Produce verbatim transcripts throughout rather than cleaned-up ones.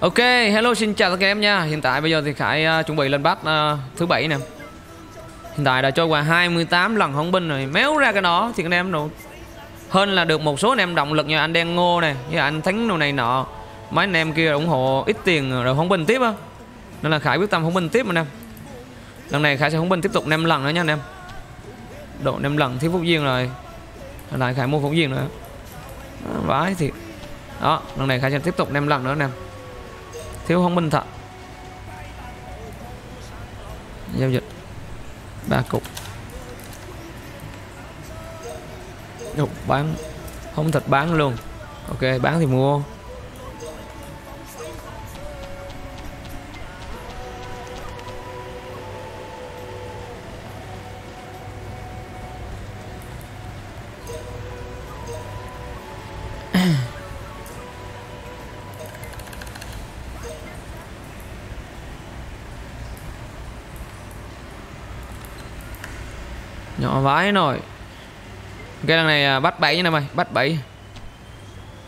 Ok, hello, xin chào tất cả em nha. Hiện tại bây giờ thì Khải uh, chuẩn bị lên bắt uh, thứ bảy nè. Hiện tại đã trôi qua hai mươi tám lần Hoán binh rồi. Méo ra cái đó thì anh em đủ. Hơn là được một số anh em động lực như anh Đen Ngô này, như anh Thánh đồ này nọ. Mấy anh em kia ủng hộ ít tiền rồi Hoán binh tiếp á. Nên là Khải quyết tâm Hoán binh tiếp anh em. Lần này Khải sẽ Hoán binh tiếp tục năm lần nữa nha anh em. Độ năm lần thiếu phúc viên rồi. Lần này Khải mua phúc viên nữa. Vãi thì đó, lần này Khải sẽ tiếp tục năm lần nữa anh em. Thiếu Hoán binh thật. Giao dịch ba cục. Đục bán không thật bán luôn. Ok, bán thì mua. Nhỏ vãi nổi. Cái lần này bắt bảy nha em ơi, bắt bảy.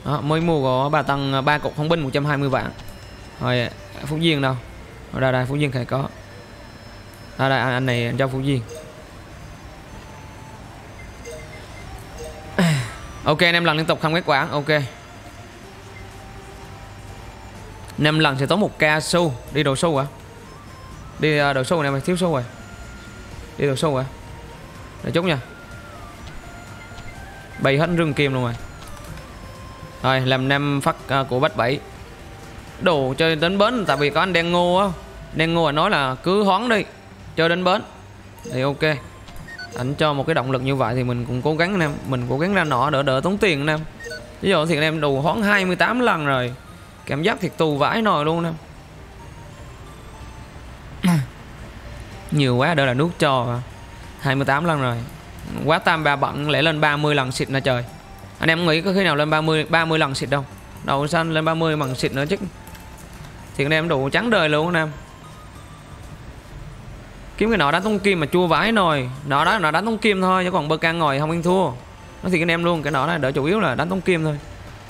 Đó, mới mua có bà tăng ba cục Hoán binh một trăm hai mươi vạn. Rồi phúc viên đâu? Ở đây đây phúc viên phải có. Đây đây anh này anh cho phúc viên. Ok, năm lần liên tục không kết quả. Ok. năm lần sẽ tốn một k xu, đi đồ xu hả? Đi đồ xu này mày thiếu xu rồi. Đi đồ xu hả? Để chút nha. Bày hết rừng kim luôn rồi. Rồi làm năm phát uh, của bách bảy. Đồ chơi đến bến. Tại vì có anh Đen Ngô á. Đen Ngô nói là cứ hoán đi, chơi đến bến. Thì ok, ảnh cho một cái động lực như vậy thì mình cũng cố gắng anh em. Mình cố gắng ra nọ đỡ đỡ tốn tiền anh em. Ví dụ thì anh em đồ hoán hai mươi tám lần rồi. Cảm giác thiệt tù vãi nồi luôn anh em. Nhiều quá đỡ là nước trò mà. hai mươi tám lần rồi. Quá tam ba bận lẽ lên ba mươi lần xịt nè trời. Anh em nghĩ có khi nào lên ba mươi ba mươi lần xịt đâu. Đầu xanh lên ba mươi bằng xịt nữa chứ. Thì anh em đủ trắng đời luôn anh em. Kiếm cái nọ đá tung kim mà chua vãi nồi. Nọ đó là đánh tung kim thôi chứ còn bơ can ngồi không ăn thua. Nó thì anh em luôn cái nọ đó đỡ chủ yếu là đánh tung kim thôi.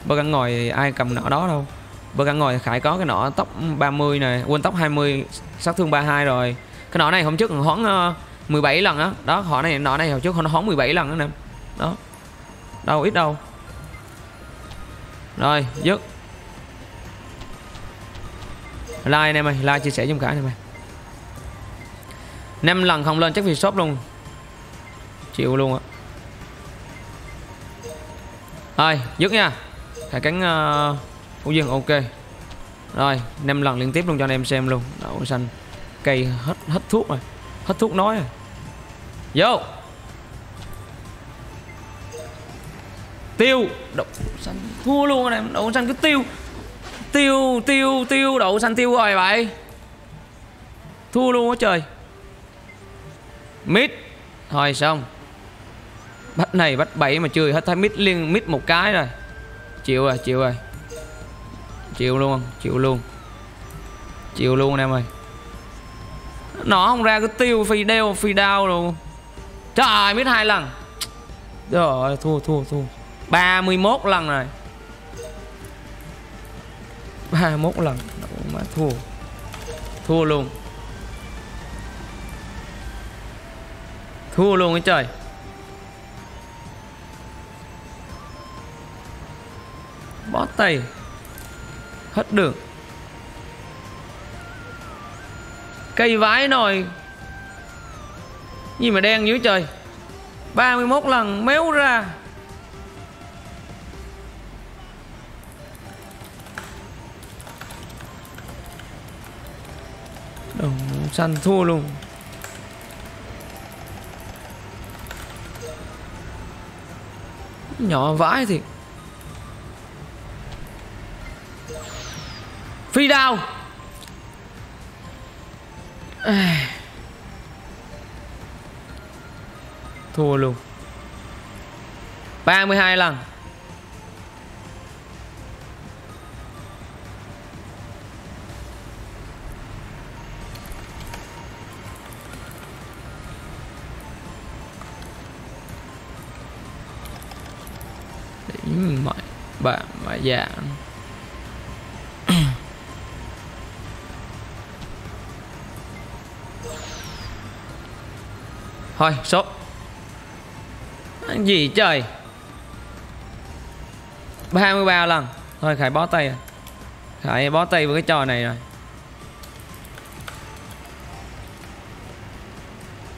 Bơ can ngồi ai cầm nọ đó đâu. Bơ can ngồi Khải có cái nọ tóc ba mươi này, quên tóc hai mươi, sát thương ba mươi hai rồi. Cái nọ này hôm trước hoán mười bảy lần á, đó. Đó, họ này nọ này hồi trước nó hóng mười bảy lần đó nè. Đó. Đâu ít đâu. Rồi, dứt. Like anh em ơi, like chia sẻ giùm cả anh em ơi. năm lần không lên chắc vì shop luôn. Chịu luôn á. Rồi, dứt nha. Thầy cánh uh, Phú Dương ok. Rồi, năm lần liên tiếp luôn cho anh em xem luôn. Đậu xanh. Cây hết hết thuốc rồi. Hết thuốc nói rồi. Vô. Tiêu. Đậu xanh thua luôn anh em. Đậu xanh cứ tiêu. Tiêu tiêu tiêu. Đậu xanh tiêu rồi vậy. Thua luôn á trời. Mít. Thôi xong. Bắt này bắt bảy mà chưa hết. Thấy mít liên mít một cái rồi. Chịu rồi chịu rồi. Chịu luôn chịu luôn. Chịu luôn anh em ơi. Nó không ra cứ tiêu phi đeo phi đao luôn. Trời biết hai lần. Rồi thua thua thua. ba mươi mốt lần này. ba mươi mốt lần mà thua. Thua luôn. Thua luôn cái trời. Bó tay. Hết đường. Cây vái nồi. Gì mà đen dữ trời. ba mươi mốt lần méo ra. Đồ xanh thua luôn. Nhỏ vãi thì phi đao. À. Thua luôn. ba mươi hai lần. Để mọi bạn mà dạng. Thôi sốt. Gì trời, hai mươi ba lần. Thôi Khải bó tay rồi. Khải bó tay với cái trò này rồi.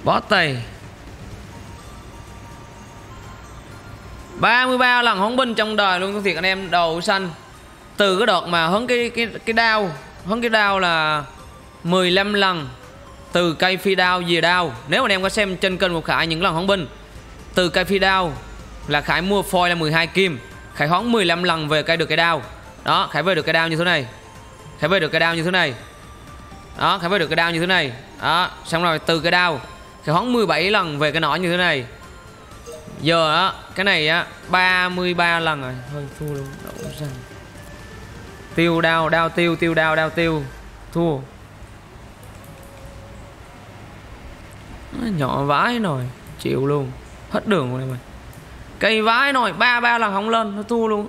Bó tay ba mươi ba lần Hoán Binh trong đời luôn. Thiệt anh em, đầu xanh. Từ cái đợt mà hấn cái cái cái đao, hấn cái đao là mười lăm lần. Từ cây phi đao về đao, nếu anh em có xem trên kênh của Khải những lần Hoán Binh, từ cây phi đao là Khải mua foil là mười hai kim, Khải hoán mười lăm lần về cây được cái đao. Đó, Khải về được cái đao như thế này. Khải về được cái đao như thế này. Đó, Khải về được cái đao như thế này. Đó, xong rồi từ cái đao Khải hoán mười bảy lần về cái nỏ như thế này. Giờ đó, cái này á ba mươi ba lần rồi. Thôi thua luôn, đậu xanh. Tiêu đao, đao tiêu, tiêu đao, đao tiêu. Thua. Nó nhỏ vãi nồi, chịu luôn. Hết đường rồi này mày. Cây vãi nồi, ba mươi ba lần không lên, nó thua luôn.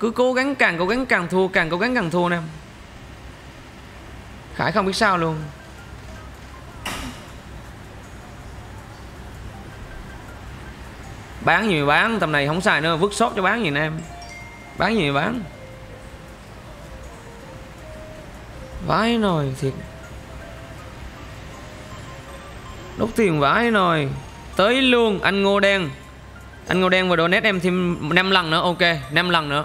Cứ cố gắng càng cố gắng càng thua, càng cố gắng càng thua em. Khải không biết sao luôn. Bán gì bán, tầm này không xài nữa, vứt shop cho bán gì nè em. Bán gì bán. Vãi nồi thiệt. Đốt tiền vãi nồi. Tới luôn anh Ngô Đen. Anh Ngô Đen vừa donate em thêm năm lần nữa, ok, năm lần nữa.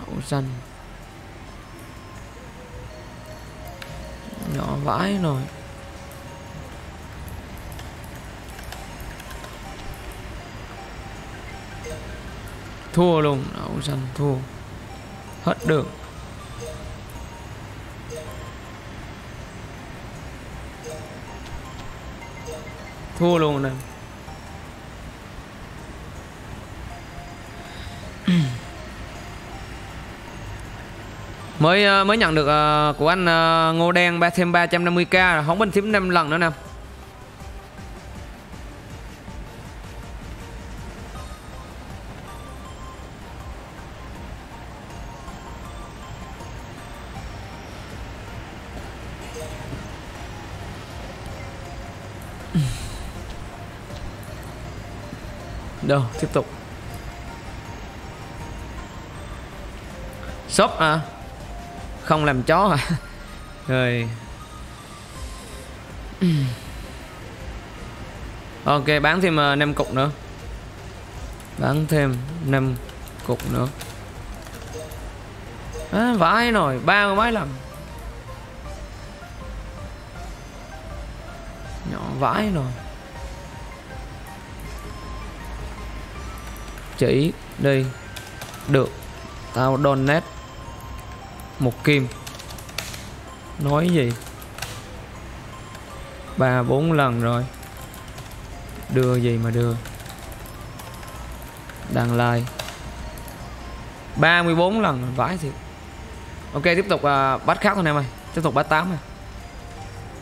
Hậu xanh. Nhỏ vãi nồi. Thua luôn, hậu xanh thua. Hết đường. Thua luôn nè. Mới mới nhận được uh, của anh uh, Ngô Đen ba thêm ba trăm năm mươi k rồi. Hoán Binh thêm năm lần nữa nè. Đâu, tiếp tục. Shop à? Không làm chó à? Rồi. Ok, bán thêm năm cục nữa. Bán thêm năm cục nữa. À, vãi nồi, ba mươi mấy lần. Nhỏ vãi nồi. Chỉ đi được tao donate một kim. Nói gì ba bốn lần rồi, đưa gì mà đưa. Đăng like ba mươi bốn lần vãi thiệt. Ok, tiếp tục uh, bắt khác thôi em ơi. Tiếp tục bắt tám này.